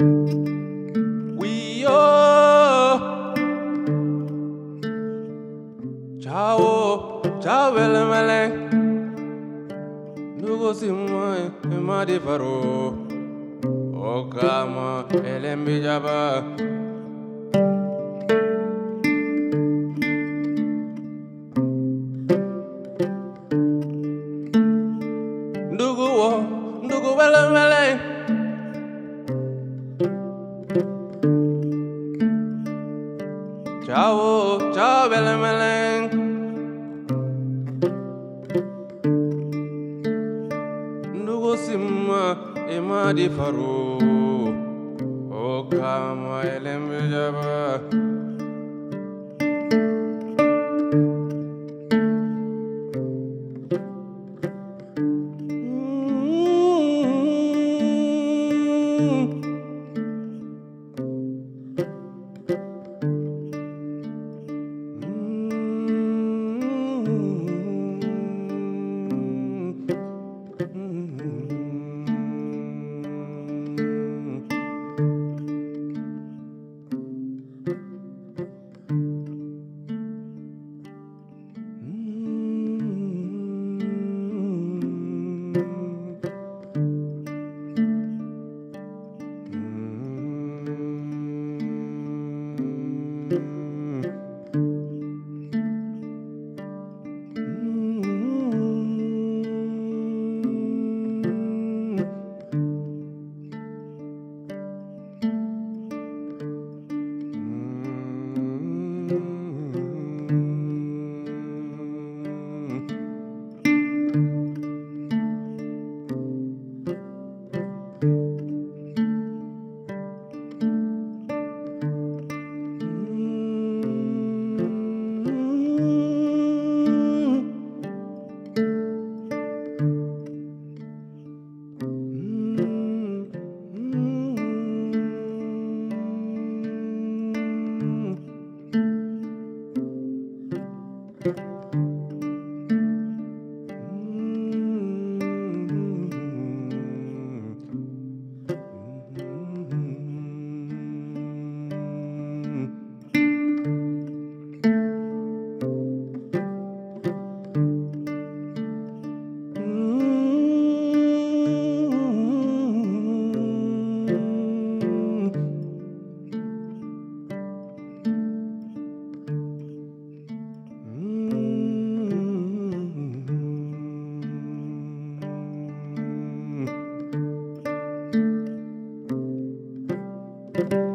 We oh Chao Chao Velemele Nugo Simone Madifaro Okama Elembijaba Ciao, ciao, belle meleng. Nugo simma ema di faru. O kama elembe jaba. Thank you.